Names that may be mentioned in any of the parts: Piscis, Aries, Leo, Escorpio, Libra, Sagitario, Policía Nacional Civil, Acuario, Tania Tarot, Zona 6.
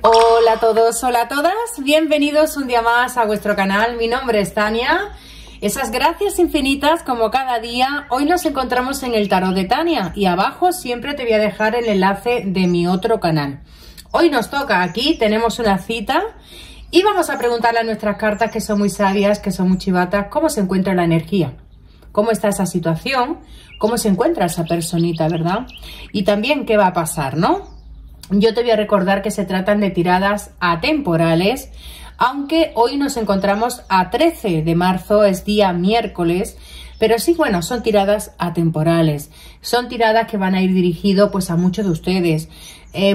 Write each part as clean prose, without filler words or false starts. Hola a todos, hola a todas, bienvenidos un día más a vuestro canal, mi nombre es Tania. Esas gracias infinitas como cada día, hoy nos encontramos en el tarot de Tania y abajo siempre te voy a dejar el enlace de mi otro canal. Hoy nos toca aquí, tenemos una cita y vamos a preguntarle a nuestras cartas que son muy sabias, que son muy chivatas, cómo se encuentra la energía. Cómo está esa situación, cómo se encuentra esa personita, ¿verdad? Y también qué va a pasar, ¿no? Yo te voy a recordar que se tratan de tiradas atemporales, aunque hoy nos encontramos a 13 de marzo, es día miércoles, pero sí, bueno, son tiradas atemporales, son tiradas que van a ir dirigido pues a muchos de ustedes.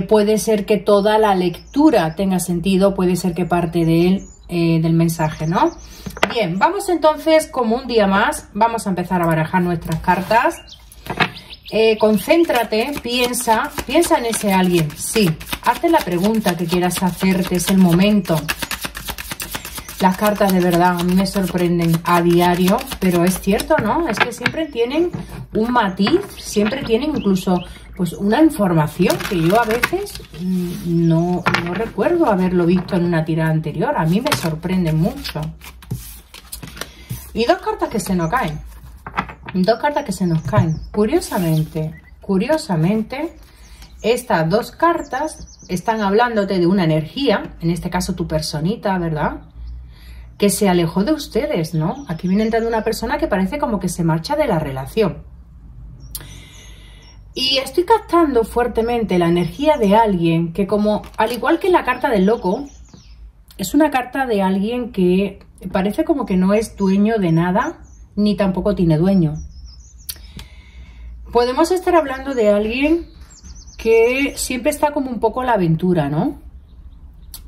Puede ser que toda la lectura tenga sentido, puede ser que parte de él del mensaje, ¿no? Bien, vamos entonces, como un día más, vamos a empezar a barajar nuestras cartas. Concéntrate, piensa en ese alguien, sí, hazte la pregunta que quieras hacerte, es el momento. Las cartas de verdad a mí me sorprenden a diario, pero es cierto, ¿no? Es que siempre tienen un matiz, siempre tienen incluso pues una información que yo a veces no recuerdo haberlo visto en una tirada anterior. A mí me sorprende mucho. Y dos cartas que se nos caen. Dos cartas que se nos caen. Curiosamente, estas dos cartas están hablándote de una energía, en este caso tu personita, ¿verdad?, que se alejó de ustedes, ¿no? Aquí viene entrando una persona que parece como que se marcha de la relación. Y estoy captando fuertemente la energía de alguien que, como al igual que la carta del loco, es una carta de alguien que parece como que no es dueño de nada, ni tampoco tiene dueño. Podemos estar hablando de alguien que siempre está como un poco a la aventura, ¿no?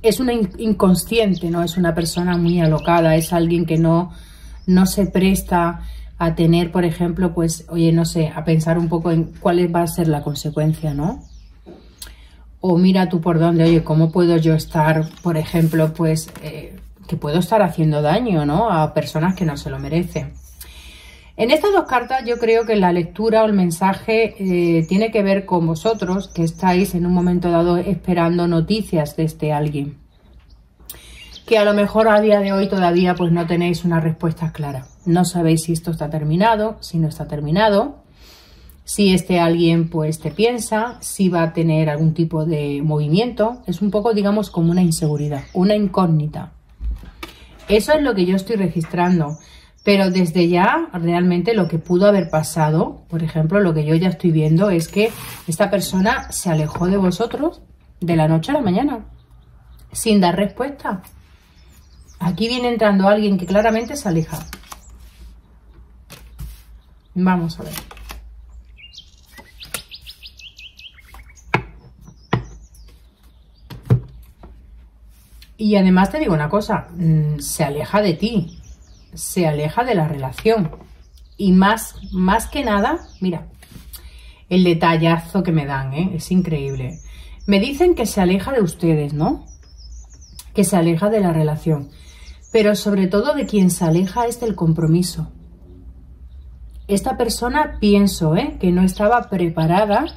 Es una inconsciente, ¿no? Es una persona muy alocada, es alguien que no se presta a tener, por ejemplo, pues, oye, no sé, a pensar un poco en cuál va a ser la consecuencia, ¿no? O mira tú por dónde, oye, ¿cómo puedo yo estar, por ejemplo, pues, que puedo estar haciendo daño, ¿no?, a personas que no se lo merecen? En estas dos cartas yo creo que la lectura o el mensaje tiene que ver con vosotros, que estáis en un momento dado esperando noticias de este alguien, que a lo mejor a día de hoy todavía pues no tenéis una respuesta clara. No sabéis si esto está terminado, si no está terminado, si este alguien pues te piensa, si va a tener algún tipo de movimiento. Es un poco, digamos, como una inseguridad, una incógnita. Eso es lo que yo estoy registrando. Pero desde ya, realmente lo que pudo haber pasado, por ejemplo, lo que yo ya estoy viendo es que esta persona se alejó de vosotros de la noche a la mañana, sin dar respuesta. Aquí viene entrando alguien que claramente se aleja. Vamos a ver. Y además te digo una cosa, se aleja de ti. Se aleja de la relación y más que nada, mira el detallazo que me dan, ¿eh? Es increíble. Me dicen que se aleja de ustedes, ¿no?, que se aleja de la relación, pero sobre todo de quien se aleja es del compromiso. Esta persona, pienso, que no estaba preparada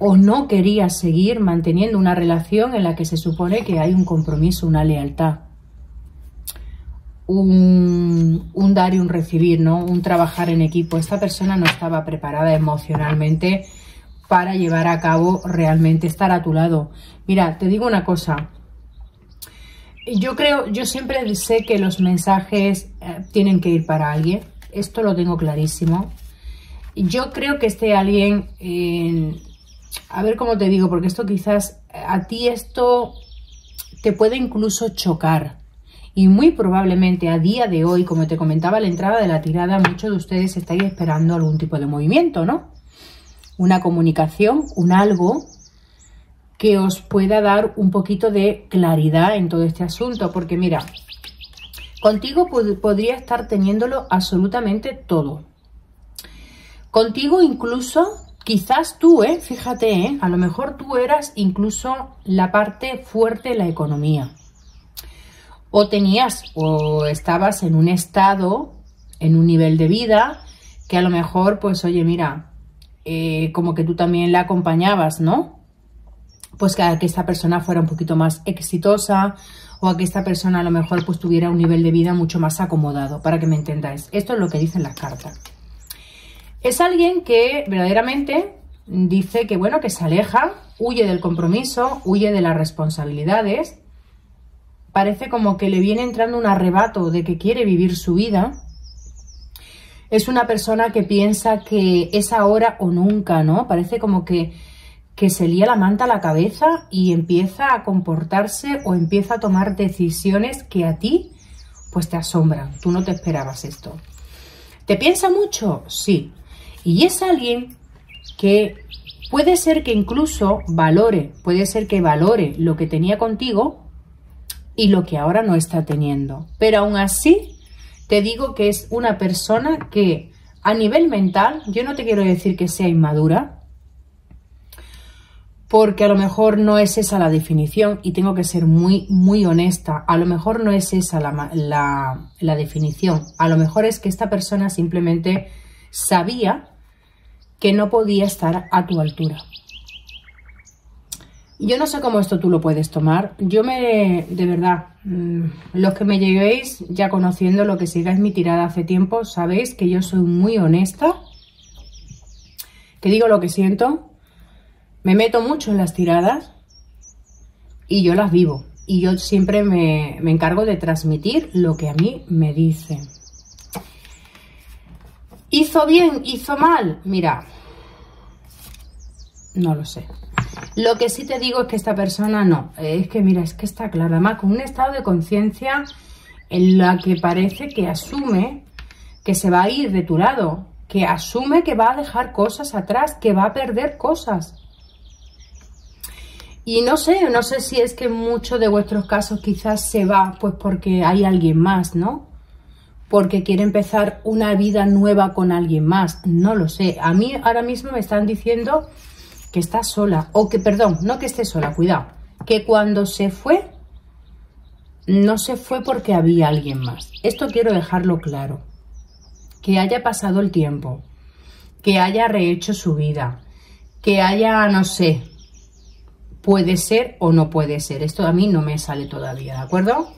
o no quería seguir manteniendo una relación en la que se supone que hay un compromiso, una lealtad, un dar y un recibir, ¿no?, un trabajar en equipo. Esta persona no estaba preparada emocionalmente para llevar a cabo realmente estar a tu lado. Mira, te digo una cosa, yo siempre sé que los mensajes tienen que ir para alguien, esto lo tengo clarísimo. Yo creo que este alguien, a ver cómo te digo, porque esto quizás a ti esto te puede incluso chocar. Y muy probablemente a día de hoy, como te comentaba a la entrada de la tirada, muchos de ustedes estáis esperando algún tipo de movimiento, ¿no? Una comunicación, un algo que os pueda dar un poquito de claridad en todo este asunto. Porque mira, contigo podría estar teniéndolo absolutamente todo. Contigo incluso, quizás tú, fíjate, a lo mejor tú eras incluso la parte fuerte de la economía. O tenías, o estabas en un estado, en un nivel de vida, que a lo mejor, pues oye, mira, como que tú también la acompañabas, ¿no? pues a que esta persona fuera un poquito más exitosa, o a que esta persona a lo mejor pues tuviera un nivel de vida mucho más acomodado, para que me entendáis. Esto es lo que dicen las cartas. Es alguien que verdaderamente dice que, bueno, que se aleja, huye del compromiso, huye de las responsabilidades. Parece como que le viene entrando un arrebato de que quiere vivir su vida. Es una persona que piensa que es ahora o nunca, ¿no? Parece como que se lía la manta a la cabeza y empieza a comportarse o empieza a tomar decisiones que a ti pues te asombran. Tú no te esperabas esto. ¿Te piensa mucho? Sí. Y es alguien que puede ser que incluso valore, lo que tenía contigo y lo que ahora no está teniendo. Pero aún así, te digo que es una persona que a nivel mental, yo no te quiero decir que sea inmadura, porque a lo mejor no es esa la definición y tengo que ser muy, muy honesta. A lo mejor no es esa la definición. A lo mejor es que esta persona simplemente sabía que no podía estar a tu altura. Yo no sé cómo esto tú lo puedes tomar. Yo de verdad, los que me lleguéis ya conociendo, lo que sigáis mi tirada hace tiempo, sabéis que yo soy muy honesta, que digo lo que siento, me meto mucho en las tiradas y yo las vivo. Y yo siempre me encargo de transmitir lo que a mí me dicen. ¿Hizo bien? ¿Hizo mal? Mira, no lo sé. Lo que sí te digo es que esta persona no, es que mira, es que está clara, además con un estado de conciencia en la que parece que asume que se va a ir de tu lado, que asume que va a dejar cosas atrás, que va a perder cosas. Y no sé si es que en muchos de vuestros casos quizás se va pues porque hay alguien más, ¿no? Porque quiere empezar una vida nueva con alguien más, no lo sé. A mí ahora mismo me están diciendo que está sola, o que, perdón, no que esté sola, cuidado, que cuando se fue, no se fue porque había alguien más. Esto quiero dejarlo claro, que haya pasado el tiempo, que haya rehecho su vida, que haya, no sé, puede ser o no puede ser, esto a mí no me sale todavía, ¿de acuerdo?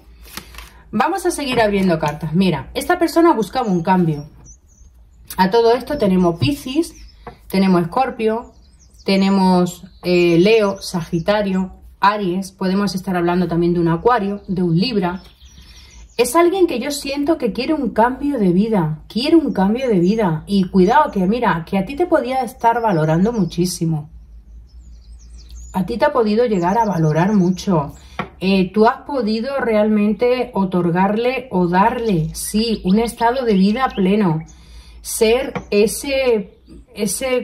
Vamos a seguir abriendo cartas. Mira, esta persona buscaba un cambio. A todo esto tenemos Piscis, tenemos Escorpio, tenemos Leo, Sagitario, Aries. Podemos estar hablando también de un Acuario, de un Libra. Es alguien que yo siento que quiere un cambio de vida. Quiere un cambio de vida. Y cuidado que, mira, que a ti te podía estar valorando muchísimo. A ti te ha podido llegar a valorar mucho. Tú has podido realmente otorgarle o darle, sí, un estado de vida pleno. Ser ese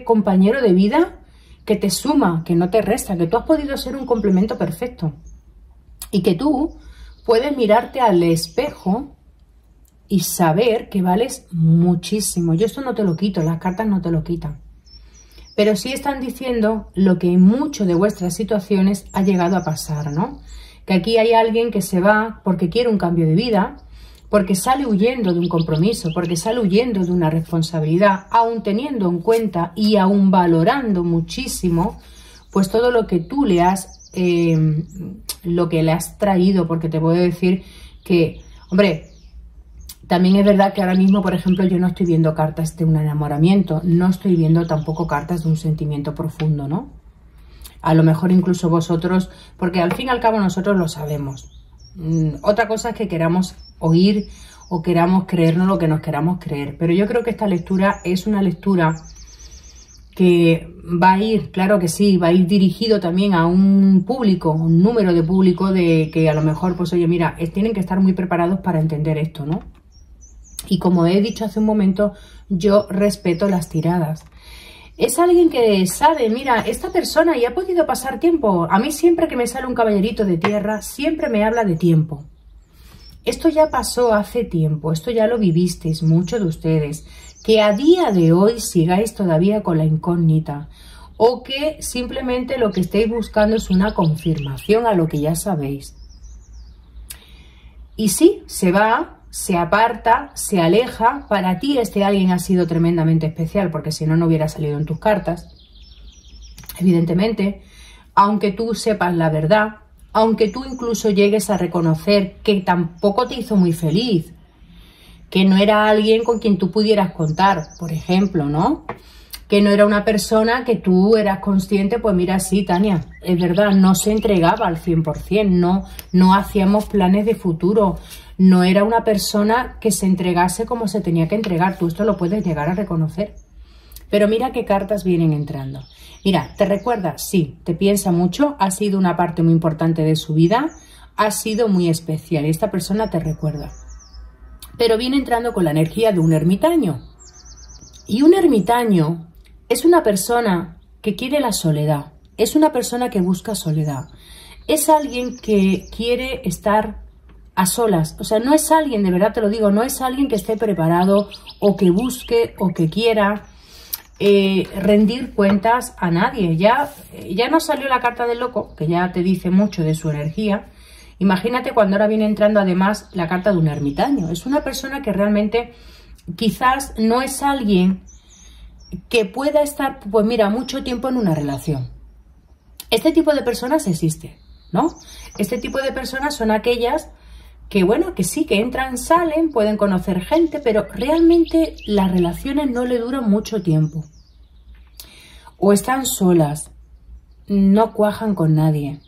compañero de vida que te suma, que no te resta, que tú has podido ser un complemento perfecto y que tú puedes mirarte al espejo y saber que vales muchísimo. Yo esto no te lo quito, las cartas no te lo quitan, pero sí están diciendo lo que en muchas de vuestras situaciones ha llegado a pasar, ¿no? Que aquí hay alguien que se va porque quiere un cambio de vida, porque sale huyendo de un compromiso, porque sale huyendo de una responsabilidad, aún teniendo en cuenta y aún valorando muchísimo, pues todo lo que tú le has, traído, porque te puedo decir que, hombre, también es verdad que ahora mismo, por ejemplo, yo no estoy viendo cartas de un enamoramiento, no estoy viendo tampoco cartas de un sentimiento profundo, ¿no? A lo mejor incluso vosotros, porque al fin y al cabo nosotros lo sabemos. Otra cosa es que queramos oír o queramos creernos lo que nos queramos creer, pero yo creo que esta lectura es una lectura que va a ir, claro que sí, va a ir dirigido también a un público, un número de público de que a lo mejor, pues oye, mira, tienen que estar muy preparados para entender esto, ¿no? Y como he dicho hace un momento, yo respeto las tiradas. Es alguien que sabe, mira, esta persona ya ha podido pasar tiempo. A mí siempre que me sale un caballerito de tierra, siempre me habla de tiempo. Esto ya pasó hace tiempo, esto ya lo vivisteis muchos de ustedes. Que a día de hoy sigáis todavía con la incógnita. O que simplemente lo que estáis buscando es una confirmación a lo que ya sabéis. Y sí, se va, se aparta, se aleja. Para ti este alguien ha sido tremendamente especial, porque si no, no hubiera salido en tus cartas, evidentemente. aunque tú sepas la verdad, aunque tú incluso llegues a reconocer que tampoco te hizo muy feliz, que no era alguien con quien tú pudieras contar, por ejemplo, ¿no? Que no era una persona que tú eras consciente, pues mira, sí, Tania, es verdad, no se entregaba al 100%, no hacíamos planes de futuro, no era una persona que se entregase como se tenía que entregar, tú esto lo puedes llegar a reconocer. Pero mira qué cartas vienen entrando. Mira, ¿te recuerda? Sí, te piensa mucho, ha sido una parte muy importante de su vida, ha sido muy especial, esta persona te recuerda. Pero viene entrando con la energía de un ermitaño. Y un ermitaño es una persona que quiere la soledad, es una persona que busca soledad, es alguien que quiere estar a solas, o sea, no es alguien, de verdad te lo digo, no es alguien que esté preparado o que busque o que quiera rendir cuentas a nadie. Ya nos salió la carta del loco, que ya te dice mucho de su energía. Imagínate cuando ahora viene entrando además la carta de un ermitaño, es una persona que realmente quizás no es alguien que pueda estar, pues mira, mucho tiempo en una relación. Este tipo de personas existe, ¿no? Este tipo de personas son aquellas que, bueno, que sí, que entran, salen, pueden conocer gente, pero realmente las relaciones no le duran mucho tiempo. O están solas, no cuajan con nadie.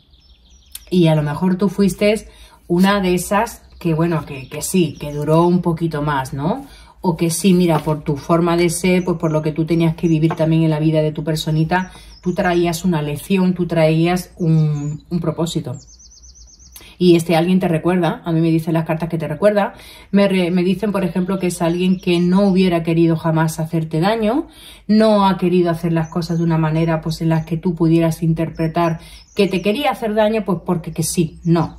Y a lo mejor tú fuiste una de esas que, bueno, que sí, que duró un poquito más, ¿no? O que sí, mira, por tu forma de ser, pues por lo que tú tenías que vivir también en la vida de tu personita, tú traías una lección, tú traías un propósito. Y este alguien te recuerda, a mí me dicen las cartas que te recuerda, me dicen, por ejemplo, que es alguien que no hubiera querido jamás hacerte daño, no ha querido hacer las cosas de una manera pues en las que tú pudieras interpretar que te quería hacer daño, pues porque que sí, no.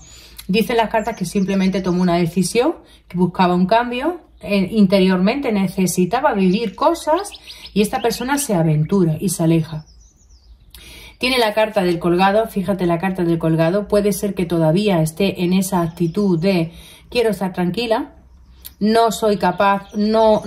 Dicen las cartas que simplemente tomó una decisión, que buscaba un cambio, interiormente necesitaba vivir cosas y esta persona se aventura y se aleja. Tiene la carta del colgado, fíjate la carta del colgado, puede ser que todavía esté en esa actitud de quiero estar tranquila, no soy capaz, no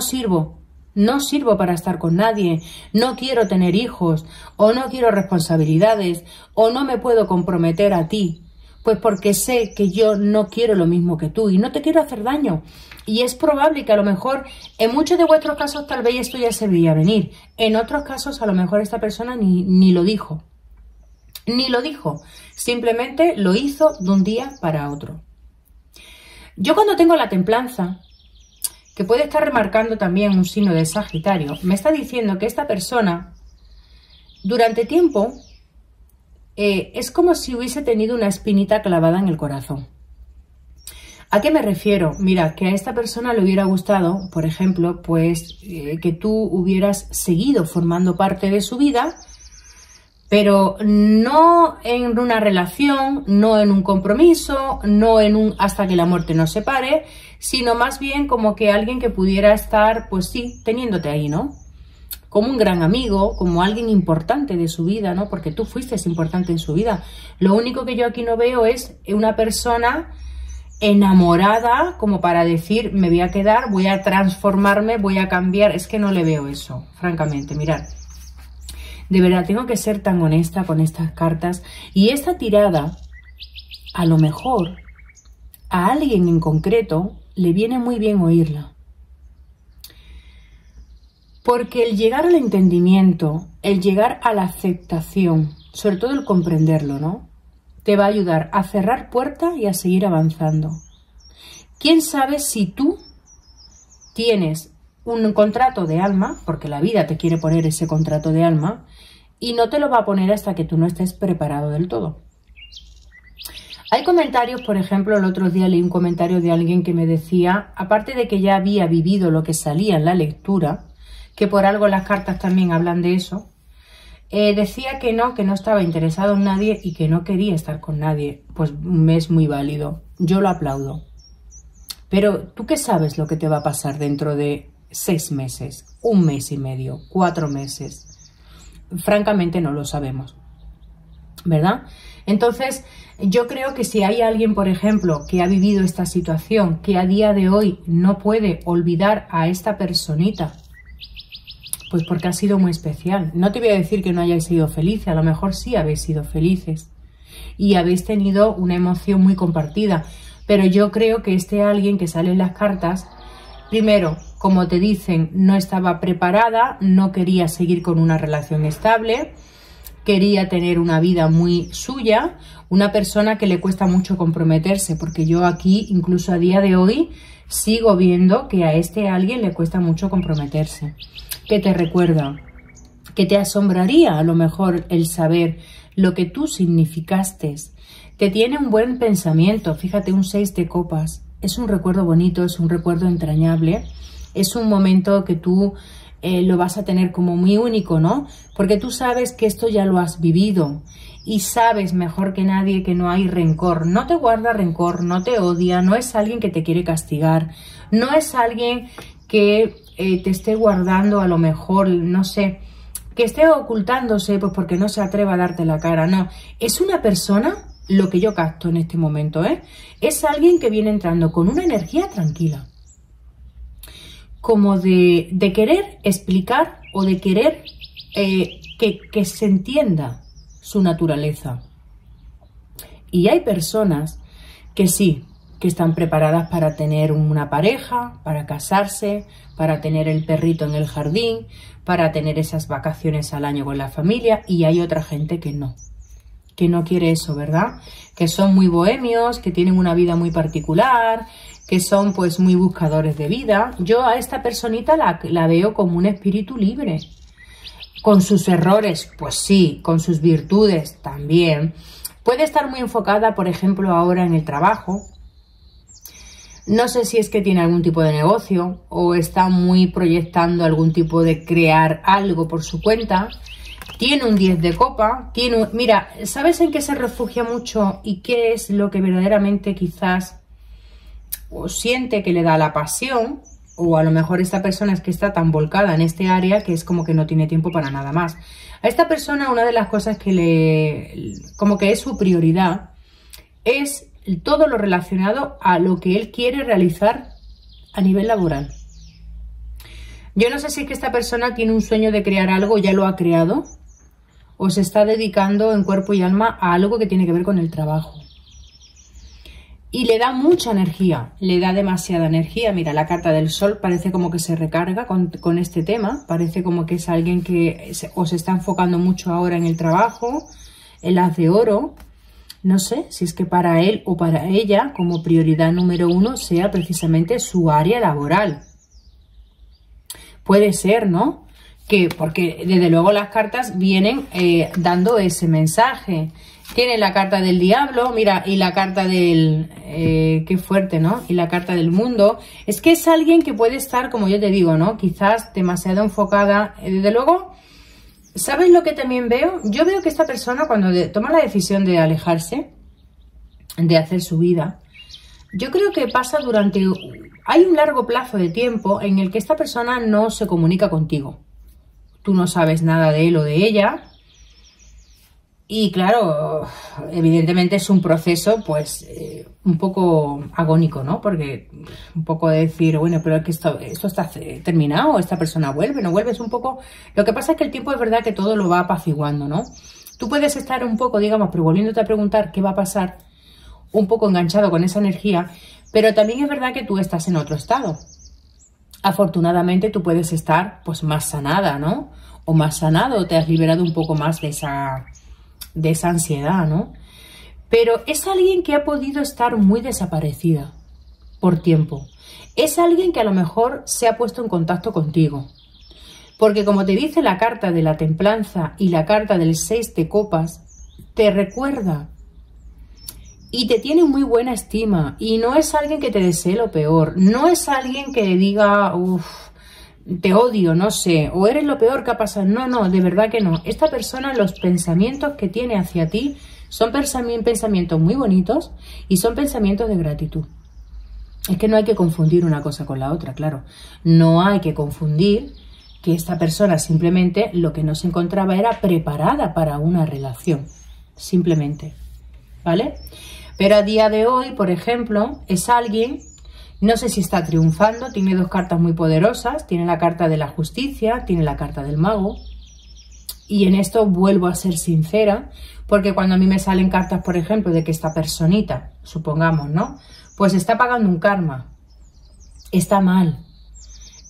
sirvo. No sirvo para estar con nadie, no quiero tener hijos, o no quiero responsabilidades, o no me puedo comprometer a ti, pues porque sé que yo no quiero lo mismo que tú y no te quiero hacer daño. Y es probable que a lo mejor, en muchos de vuestros casos tal vez esto ya se veía venir, en otros casos a lo mejor esta persona ni lo dijo, simplemente lo hizo de un día para otro. Yo cuando tengo la templanza, que puede estar remarcando también un signo de Sagitario, me está diciendo que esta persona durante tiempo es como si hubiese tenido una espinita clavada en el corazón. ¿A qué me refiero? Mira, que a esta persona le hubiera gustado, por ejemplo, pues que tú hubieras seguido formando parte de su vida, pero no en una relación, no en un compromiso, no en un hasta que la muerte nos separe, sino más bien como que alguien que pudiera estar, pues sí, teniéndote ahí, ¿no? Como un gran amigo, como alguien importante de su vida, ¿no? Porque tú fuiste importante en su vida. Lo único que yo aquí no veo es una persona enamorada, como para decir, me voy a quedar, voy a transformarme, voy a cambiar. Es que no le veo eso, francamente, mirad. De verdad, tengo que ser tan honesta con estas cartas. Y esta tirada, a lo mejor, a alguien en concreto, le viene muy bien oírla. Porque el llegar al entendimiento, el llegar a la aceptación, sobre todo el comprenderlo, ¿no? Te va a ayudar a cerrar puertas y a seguir avanzando. ¿Quién sabe si tú tienes un contrato de alma, porque la vida te quiere poner ese contrato de alma, y no te lo va a poner hasta que tú no estés preparado del todo? Hay comentarios, por ejemplo, el otro día leí un comentario de alguien que me decía, aparte de que ya había vivido lo que salía en la lectura, que por algo las cartas también hablan de eso, decía que no estaba interesado en nadie y que no quería estar con nadie. Pues me es muy válido, yo lo aplaudo. Pero tú qué sabes lo que te va a pasar dentro de 6 meses, 1 mes y medio, 4 meses. Francamente no lo sabemos, ¿verdad? Entonces, yo creo que si hay alguien, por ejemplo, que ha vivido esta situación, que a día de hoy no puede olvidar a esta personita, Pues porque ha sido muy especial. No te voy a decir que no hayáis sido felices, a lo mejor sí habéis sido felices y habéis tenido una emoción muy compartida, pero yo creo que este alguien que sale en las cartas, primero, como te dicen, no estaba preparada, no quería seguir con una relación estable, quería tener una vida muy suya, una persona que le cuesta mucho comprometerse, porque yo aquí, incluso a día de hoy, sigo viendo que a este alguien le cuesta mucho comprometerse. ¿Qué te recuerda? Que te asombraría a lo mejor el saber lo que tú significaste. Te tiene un buen pensamiento, fíjate, un 6 de copas. Es un recuerdo bonito, es un recuerdo entrañable, es un momento que tú lo vas a tener como muy único, ¿no? Porque tú sabes que esto ya lo has vivido y sabes mejor que nadie que no hay rencor. No te guarda rencor, no te odia, no es alguien que te quiere castigar, no es alguien que te esté guardando a lo mejor, no sé, que esté ocultándose pues porque no se atreva a darte la cara, no. Es una persona, lo que yo capto en este momento, es alguien que viene entrando con una energía tranquila, como de querer explicar o de querer que se entienda su naturaleza. Y hay personas que sí, que están preparadas para tener una pareja, para casarse, para tener el perrito en el jardín, para tener esas vacaciones al año con la familia, y hay otra gente que no quiere eso, ¿verdad? Que son muy bohemios, que tienen una vida muy particular, que son pues muy buscadores de vida. Yo a esta personita la veo como un espíritu libre, con sus errores, pues sí, con sus virtudes también. Puede estar muy enfocada, por ejemplo, ahora en el trabajo. No sé si es que tiene algún tipo de negocio o está muy proyectando algún tipo de crear algo por su cuenta. Tiene un 10 de copa, tiene un... Mira, ¿sabes en qué se refugia mucho y qué es lo que verdaderamente quizás o siente que le da la pasión? O a lo mejor esta persona es que está tan volcada en este área que es como que no tiene tiempo para nada más. A esta persona una de las cosas que le... como que es su prioridad es todo lo relacionado a lo que él quiere realizar a nivel laboral. Yo no sé si es que esta persona tiene un sueño de crear algo, ya lo ha creado, o se está dedicando en cuerpo y alma a algo que tiene que ver con el trabajo. Y le da mucha energía, le da demasiada energía. Mira, la carta del sol parece como que se recarga con este tema, parece como que es alguien que se está enfocando mucho ahora en el trabajo, el as de oro. No sé si es que para él o para ella, como prioridad número uno, sea precisamente su área laboral. Puede ser, ¿no? Que porque desde luego las cartas vienen dando ese mensaje. Tiene la carta del diablo, mira, y la carta del... qué fuerte, ¿no? Y la carta del mundo. Es que es alguien que puede estar, como yo te digo, ¿no? Quizás demasiado enfocada. Desde luego, ¿sabes lo que también veo? Yo veo que esta persona cuando toma la decisión de alejarse, de hacer su vida, yo creo que pasa durante... Hay un largo plazo de tiempo en el que esta persona no se comunica contigo. Tú no sabes nada de él o de ella. Y claro, evidentemente es un proceso pues un poco agónico, ¿no? Porque un poco de decir, bueno, pero es que esto está terminado, esta persona vuelve, no vuelve, es un poco... Lo que pasa es que el tiempo es verdad que todo lo va apaciguando, ¿no? Tú puedes estar un poco, digamos, pero volviéndote a preguntar qué va a pasar, un poco enganchado con esa energía, pero también es verdad que tú estás en otro estado. Afortunadamente tú puedes estar pues más sanada, ¿no? O más sanado, te has liberado un poco más de esa ansiedad, ¿no? Pero es alguien que ha podido estar muy desaparecida por tiempo. Es alguien que a lo mejor se ha puesto en contacto contigo. Porque como te dice la carta de la templanza y la carta del 6 de copas, te recuerda y te tiene muy buena estima, y no es alguien que te desee lo peor, no es alguien que le diga, uff, te odio, no sé, o eres lo peor que ha pasado. No, no, de verdad que no. Esta persona, los pensamientos que tiene hacia ti son pensamientos muy bonitos y son pensamientos de gratitud. Es que no hay que confundir una cosa con la otra, claro. No hay que confundir que esta persona simplemente lo que no se encontraba era preparada para una relación, simplemente, ¿vale? Pero a día de hoy, por ejemplo, es alguien No sé si está triunfando, tiene dos cartas muy poderosas, tiene la carta de la justicia, tiene la carta del mago. Y en esto vuelvo a ser sincera, porque cuando a mí me salen cartas, por ejemplo, de que esta personita, supongamos, ¿no? Pues está pagando un karma, está mal,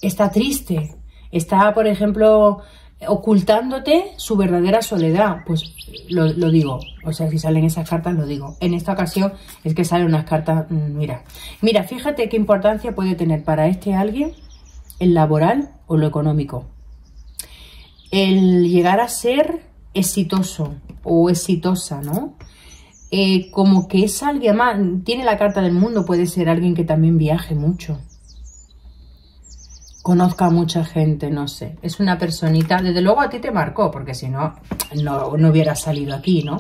está triste, está, por ejemplo, ocultándote su verdadera soledad. Pues lo digo, o sea, si salen esas cartas lo digo. En esta ocasión es que salen unas cartas, mira, fíjate qué importancia puede tener para este alguien el laboral o lo económico. El llegar a ser exitoso o exitosa, ¿no? Como que es alguien más, tiene la carta del mundo, puede ser alguien que también viaje mucho, conozca a mucha gente, no sé. Es una personita, desde luego a ti te marcó, porque si no, no hubiera salido aquí, ¿no?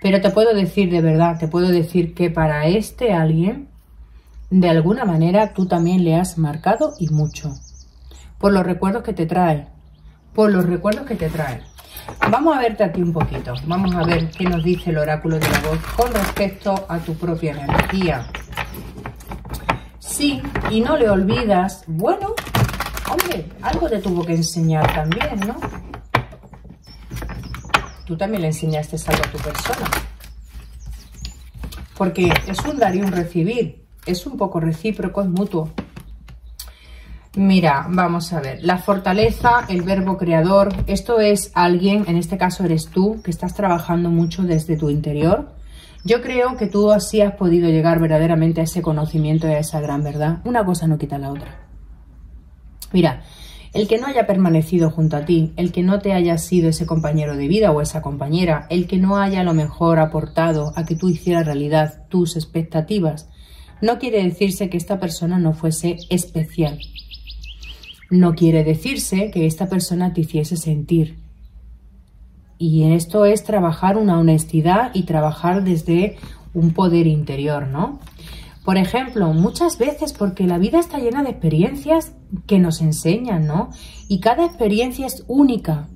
Pero te puedo decir de verdad, te puedo decir que para este alguien, de alguna manera, tú también le has marcado y mucho. Por los recuerdos que te trae, por los recuerdos que te trae. Vamos a verte aquí un poquito. Vamos a ver qué nos dice el oráculo de la voz con respecto a tu propia energía. Sí, y no le olvidas. Bueno, hombre, algo te tuvo que enseñar también, ¿no? Tú también le enseñaste algo a tu persona. Porque es un dar y un recibir. Es un poco recíproco, es mutuo. Mira, vamos a ver, la fortaleza, el verbo creador, esto es alguien, en este caso eres tú, que estás trabajando mucho desde tu interior. Yo creo que tú así has podido llegar verdaderamente a ese conocimiento y a esa gran verdad. Una cosa no quita la otra. Mira, el que no haya permanecido junto a ti, el que no te haya sido ese compañero de vida o esa compañera, el que no haya a lo mejor aportado a que tú hicieras realidad tus expectativas, no quiere decirse que esta persona no fuese especial. No quiere decirse que esta persona te hiciese sentir. Y esto es trabajar una honestidad y trabajar desde un poder interior, ¿no? Por ejemplo, muchas veces, porque la vida está llena de experiencias que nos enseñan, ¿no? Y cada experiencia es única.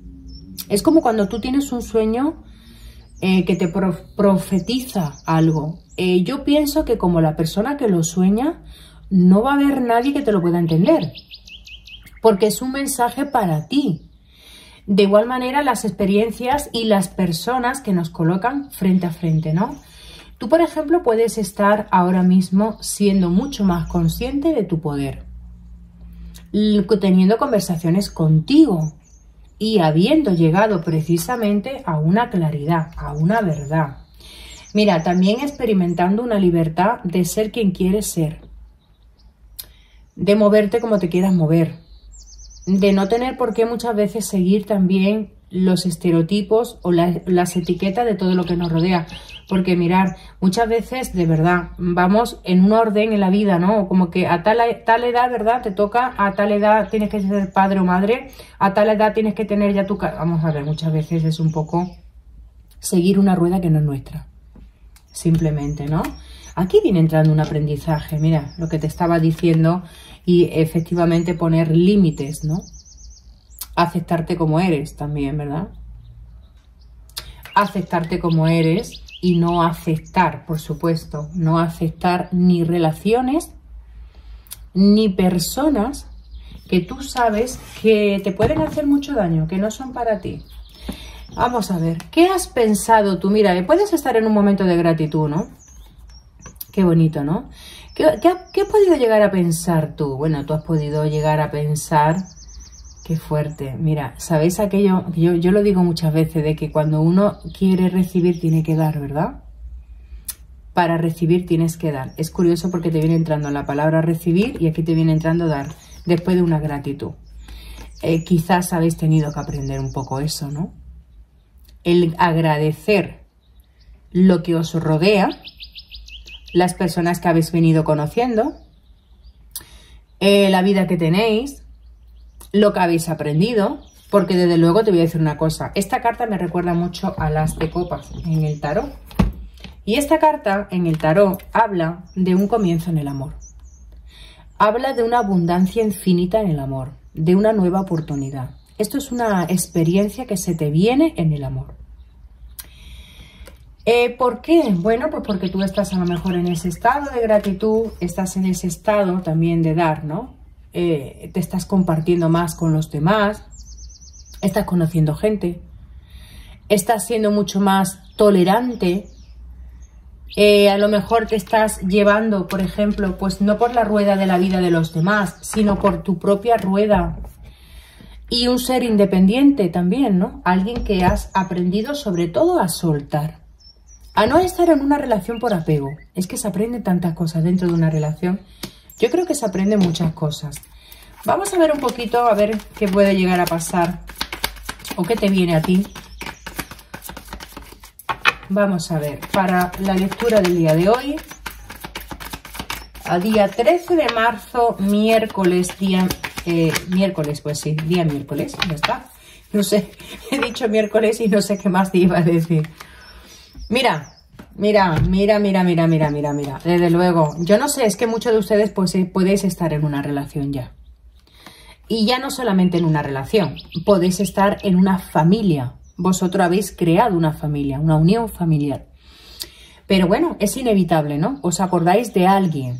Es como cuando tú tienes un sueño que te profetiza algo. Yo pienso que como la persona que lo sueña, no va a haber nadie que te lo pueda entender. Porque es un mensaje para ti. De igual manera, las experiencias y las personas que nos colocan frente a frente, ¿no? Tú, por ejemplo, puedes estar ahora mismo siendo mucho más consciente de tu poder, teniendo conversaciones contigo y habiendo llegado precisamente a una claridad, a una verdad. Mira, también experimentando una libertad de ser quien quieres ser, de moverte como te quieras mover, de no tener por qué muchas veces seguir también los estereotipos o las etiquetas de todo lo que nos rodea. Porque mirar, muchas veces de verdad vamos en un orden en la vida, ¿no? Como que a tal edad, ¿verdad? Te toca, a tal edad tienes que ser padre o madre, a tal edad tienes que tener ya tu casa. Vamos a ver, muchas veces es un poco seguir una rueda que no es nuestra. Simplemente, ¿no? Aquí viene entrando un aprendizaje, mira, lo que te estaba diciendo, y efectivamente poner límites, ¿no? Aceptarte como eres también, ¿verdad? Aceptarte como eres y no aceptar, por supuesto, no aceptar ni relaciones ni personas que tú sabes que te pueden hacer mucho daño, que no son para ti. Vamos a ver, ¿qué has pensado tú? Mira, puedes estar en un momento de gratitud, ¿no? Qué bonito, ¿no? ¿Qué has podido llegar a pensar tú? Bueno, tú has podido llegar a pensar... Qué fuerte. Mira, ¿sabéis aquello? Yo lo digo muchas veces, de que cuando uno quiere recibir tiene que dar, ¿verdad? Para recibir tienes que dar. Es curioso porque te viene entrando la palabra recibir y aquí te viene entrando dar, después de una gratitud. Quizás habéis tenido que aprender un poco eso, ¿no? El agradecer lo que os rodea, las personas que habéis venido conociendo, la vida que tenéis, lo que habéis aprendido, porque desde luego te voy a decir una cosa. Esta carta me recuerda mucho a las de copas en el tarot. Y esta carta en el tarot habla de un comienzo en el amor. Habla de una abundancia infinita en el amor, de una nueva oportunidad. Esto es una experiencia que se te viene en el amor. ¿Por qué? Bueno, pues porque tú estás a lo mejor en ese estado de gratitud, estás en ese estado también de dar, ¿no? Te estás compartiendo más con los demás, estás conociendo gente, estás siendo mucho más tolerante, a lo mejor te estás llevando, por ejemplo, pues no por la rueda de la vida de los demás, sino por tu propia rueda. Y un ser independiente también, ¿no? Alguien que has aprendido sobre todo a soltar. A no estar en una relación por apego. Es que se aprende tantas cosas dentro de una relación. Yo creo que se aprenden muchas cosas. Vamos a ver un poquito, a ver qué puede llegar a pasar. O qué te viene a ti. Vamos a ver, para la lectura del día de hoy. A día 13 de marzo, miércoles, día miércoles, ya está. No sé, he dicho miércoles y no sé qué más te iba a decir. Mira. Desde luego, yo no sé, es que muchos de ustedes pues podéis estar en una relación ya. Y ya no solamente en una relación, podéis estar en una familia. Vosotros habéis creado una familia, una unión familiar. Pero bueno, es inevitable, ¿no? Os acordáis de alguien.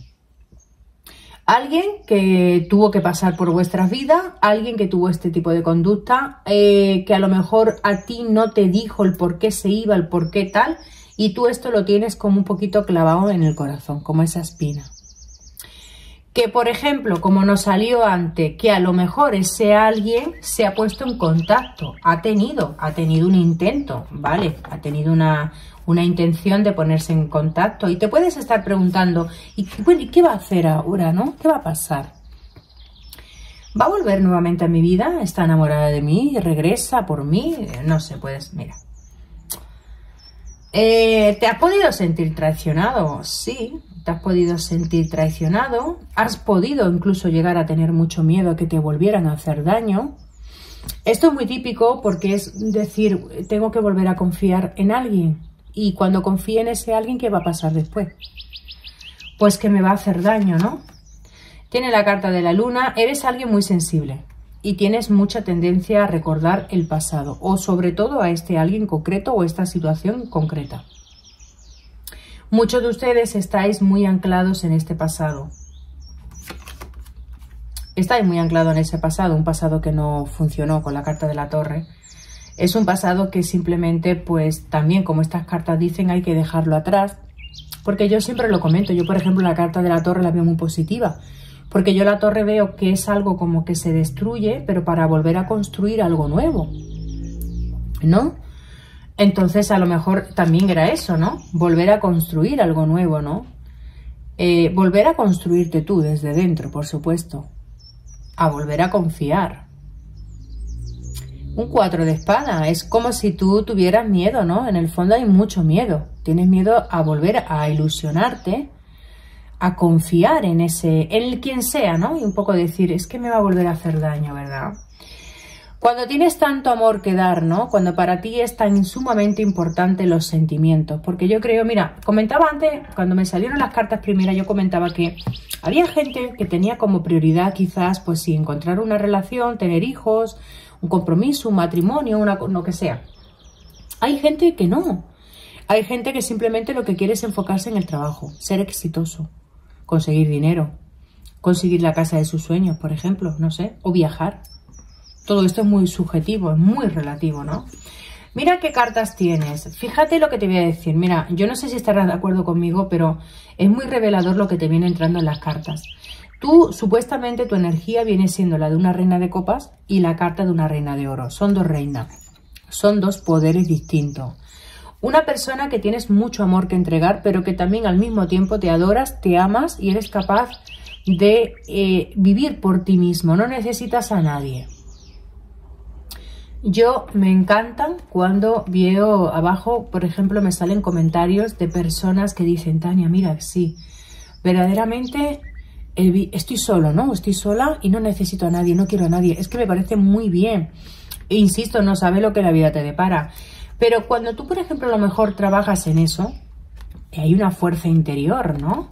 Alguien que tuvo que pasar por vuestras vidas, alguien que tuvo este tipo de conducta, que a lo mejor a ti no te dijo el por qué se iba, el por qué tal, y tú esto lo tienes como un poquito clavado en el corazón, como esa espina. Que, por ejemplo, como nos salió antes, que a lo mejor ese alguien se ha puesto en contacto, ha tenido un intento, ¿vale? Ha tenido una intención de ponerse en contacto. Y te puedes estar preguntando, ¿y qué va a hacer ahora, no? ¿Qué va a pasar? ¿Va a volver nuevamente a mi vida? ¿Está enamorada de mí? ¿Regresa por mí? No sé, pues, mira. ¿Te has podido sentir traicionado? Sí, te has podido sentir traicionado. Has podido incluso llegar a tener mucho miedo a que te volvieran a hacer daño. Esto es muy típico porque es decir, tengo que volver a confiar en alguien. Y cuando confíe en ese alguien, ¿qué va a pasar después? Pues que me va a hacer daño, ¿no? Tiene la carta de la luna, eres alguien muy sensible y tienes mucha tendencia a recordar el pasado o sobre todo a este alguien concreto o esta situación concreta. Muchos de ustedes estáis muy anclados en este pasado. Estáis muy anclados en ese pasado, un pasado que no funcionó con la carta de la torre. Es un pasado que simplemente, pues también como estas cartas dicen, hay que dejarlo atrás. Porque yo siempre lo comento. Yo, por ejemplo, la carta de la torre la veo muy positiva. Porque yo la torre veo que es algo como que se destruye, pero para volver a construir algo nuevo, ¿no? Entonces, a lo mejor también era eso, ¿no? Volver a construir algo nuevo, ¿no? Volver a construirte tú desde dentro, por supuesto. A volver a confiar. Un 4 de espada, es como si tú tuvieras miedo, ¿no? En el fondo hay mucho miedo. Tienes miedo a volver a ilusionarte, a confiar en ese, en quien sea, ¿no? Y un poco decir, es que me va a volver a hacer daño, ¿verdad? Cuando tienes tanto amor que dar, ¿no? Cuando para ti es tan sumamente importante los sentimientos. Porque yo creo, mira, comentaba antes, cuando me salieron las cartas primeras, yo comentaba que había gente que tenía como prioridad quizás, pues sí, encontrar una relación, tener hijos, un compromiso, un matrimonio, lo que sea. Hay gente que no. Hay gente que simplemente lo que quiere es enfocarse en el trabajo, ser exitoso, conseguir dinero, conseguir la casa de sus sueños, por ejemplo, no sé, o viajar. Todo esto es muy subjetivo, es muy relativo, ¿no? Mira qué cartas tienes. Fíjate lo que te voy a decir. Mira, yo no sé si estarás de acuerdo conmigo, pero es muy revelador lo que te viene entrando en las cartas. Tú, supuestamente, tu energía viene siendo la de una reina de copas y la carta de una reina de oro. Son dos reinas, son dos poderes distintos. Una persona que tienes mucho amor que entregar, pero que también al mismo tiempo te adoras, te amas y eres capaz de vivir por ti mismo. No necesitas a nadie. Yo me encantan cuando veo abajo, por ejemplo, me salen comentarios de personas que dicen, Tania, mira, sí, verdaderamente... estoy solo, ¿no? Estoy sola y no necesito a nadie, no quiero a nadie. Es que me parece muy bien. E insisto, no sabes lo que la vida te depara. Pero cuando tú, por ejemplo, a lo mejor trabajas en eso, hay una fuerza interior, ¿no?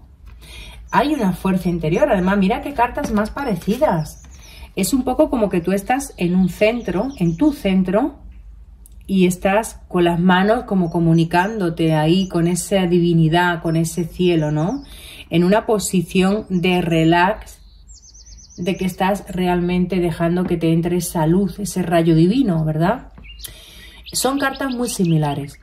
Hay una fuerza interior. Además, mira qué cartas más parecidas. Es un poco como que tú estás en un centro, en tu centro, y estás con las manos como comunicándote ahí con esa divinidad, con ese cielo, ¿no? En una posición de relax, de que estás realmente dejando que te entre esa luz, ese rayo divino, ¿verdad? Son cartas muy similares.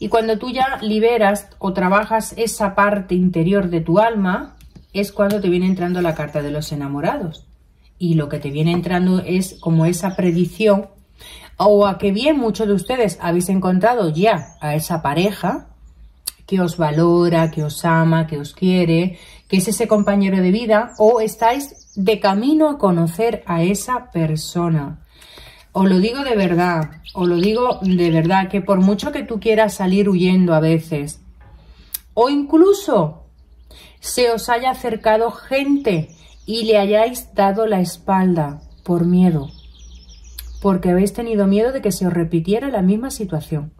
Y cuando tú ya liberas o trabajas esa parte interior de tu alma, es cuando te viene entrando la carta de los enamorados. Y lo que te viene entrando es como esa predicción, o a que bien muchos de ustedes habéis encontrado ya a esa pareja que os valora, que os ama, que os quiere, que es ese compañero de vida, o estáis de camino a conocer a esa persona. Os lo digo de verdad, os lo digo de verdad, que por mucho que tú quieras salir huyendo a veces, o incluso se os haya acercado gente y le hayáis dado la espalda por miedo, porque habéis tenido miedo de que se os repitiera la misma situación.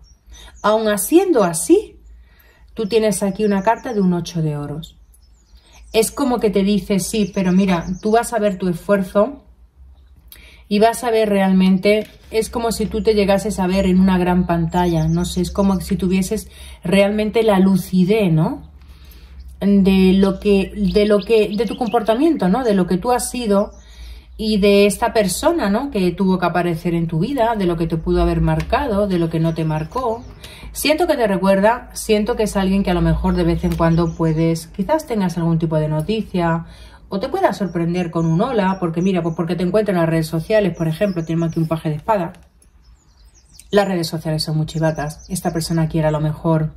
Aun haciendo así, tú tienes aquí una carta de un 8 de oros. Es como que te dice, sí, pero mira, tú vas a ver tu esfuerzo. Y vas a ver realmente, es como si tú te llegases a ver en una gran pantalla, no sé, es como si tuvieses realmente la lucidez, ¿no? De tu comportamiento, ¿no? De lo que tú has sido y de esta persona, ¿no? Que tuvo que aparecer en tu vida, de lo que te pudo haber marcado, de lo que no te marcó. Siento que te recuerda, siento que es alguien que a lo mejor de vez en cuando puedes, quizás tengas algún tipo de noticia, o te pueda sorprender con un hola, porque mira, pues porque te encuentras en las redes sociales, por ejemplo, tenemos aquí un paje de espada. Las redes sociales son muy chivatas. Esta persona quiere a lo mejor,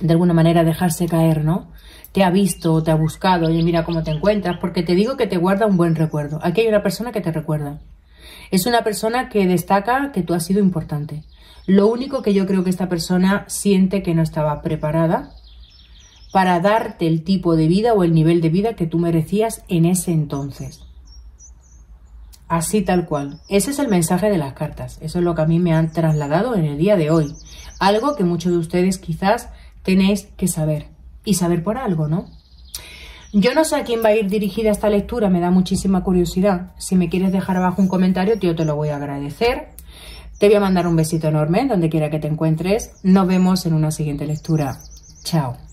de alguna manera, dejarse caer, ¿no? Te ha visto, te ha buscado, oye, mira cómo te encuentras, porque te digo que te guarda un buen recuerdo. Aquí hay una persona que te recuerda. Es una persona que destaca que tú has sido importante. Lo único que yo creo que esta persona siente que no estaba preparada para darte el tipo de vida o el nivel de vida que tú merecías en ese entonces. Así tal cual. Ese es el mensaje de las cartas. Eso es lo que a mí me han trasladado en el día de hoy. Algo que muchos de ustedes quizás tenéis que saber. Y saber por algo, ¿no? Yo no sé a quién va a ir dirigida esta lectura. Me da muchísima curiosidad. Si me quieres dejar abajo un comentario, yo te lo voy a agradecer. Te voy a mandar un besito enorme donde quiera que te encuentres. Nos vemos en una siguiente lectura. Chao.